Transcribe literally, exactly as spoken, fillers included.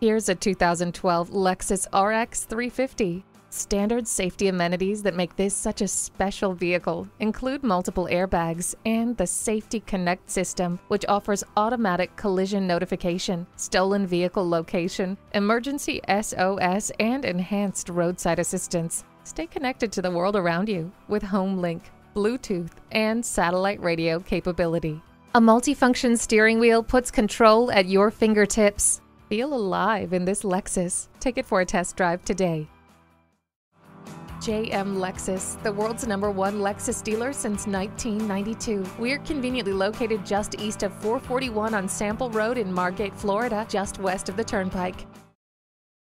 Here's a two thousand twelve Lexus R X three fifty. Standard safety amenities that make this such a special vehicle include multiple airbags and the Safety Connect system, which offers automatic collision notification, stolen vehicle location, emergency S O S, and enhanced roadside assistance. Stay connected to the world around you with HomeLink, Bluetooth, and satellite radio capability. A multifunction steering wheel puts control at your fingertips. Feel alive in this Lexus. Take it for a test drive today. J M Lexus, the world's number one Lexus dealer since nineteen ninety-two. We're conveniently located just east of four forty-one on Sample Road in Margate, Florida, just west of the Turnpike.